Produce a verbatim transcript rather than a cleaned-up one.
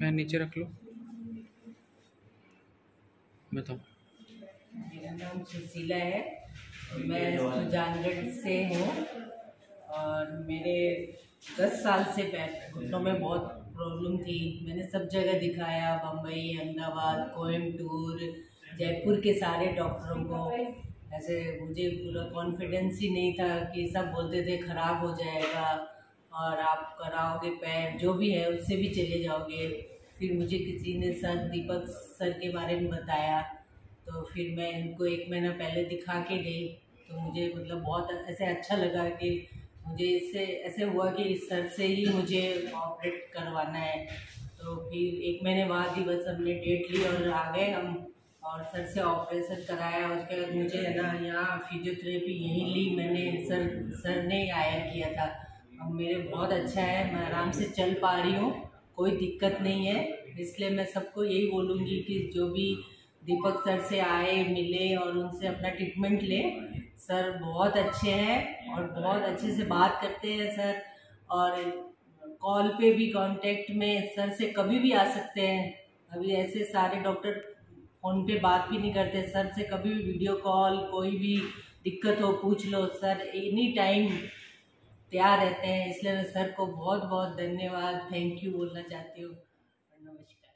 Pen नीचे रख लो, बताओ। मेरा नाम सुशीला है, मैं सुजानगढ़ से हूँ और मेरे दस साल से बैक घुटनों में बहुत प्रॉब्लम थी। मैंने सब जगह दिखाया, बम्बई, अहमदाबाद, कोयम्बटूर, जयपुर के सारे डॉक्टरों को। ऐसे मुझे पूरा कॉन्फिडेंस ही नहीं था कि सब बोलते थे ख़राब हो जाएगा और आप कराओगे पैर जो भी है उससे भी चले जाओगे। फिर मुझे किसी ने सर दीपक सर के बारे में बताया, तो फिर मैं इनको एक महीना पहले दिखा के गई, तो मुझे मतलब बहुत ऐसे अच्छा लगा कि मुझे इससे ऐसे हुआ कि इस सर से ही मुझे ऑपरेट करवाना है। तो फिर एक महीने बाद ही बस हमने डेट ली और आ गए हम और सर से ऑपरेशन कराया। उसके बाद मुझे है ना यहाँ फिजियोथेरेपी यहीं ली मैंने, सर सर ने हायर किया था। अब मेरे बहुत अच्छा है, मैं आराम से चल पा रही हूँ, कोई दिक्कत नहीं है। इसलिए मैं सबको यही बोलूँगी कि जो भी दीपक सर से आए, मिले और उनसे अपना ट्रीटमेंट ले। सर बहुत अच्छे हैं और बहुत अच्छे से बात करते हैं सर, और कॉल पे भी कांटेक्ट में सर से कभी भी आ सकते हैं। अभी ऐसे सारे डॉक्टर फ़ोन पे बात भी नहीं करते, सर से कभी भी वीडियो कॉल कोई भी दिक्कत हो पूछ लो, सर एनी टाइम तैयार रहते हैं। इसलिए मैं सर को बहुत बहुत धन्यवाद, थैंक यू बोलना चाहती हूँ। नमस्कार।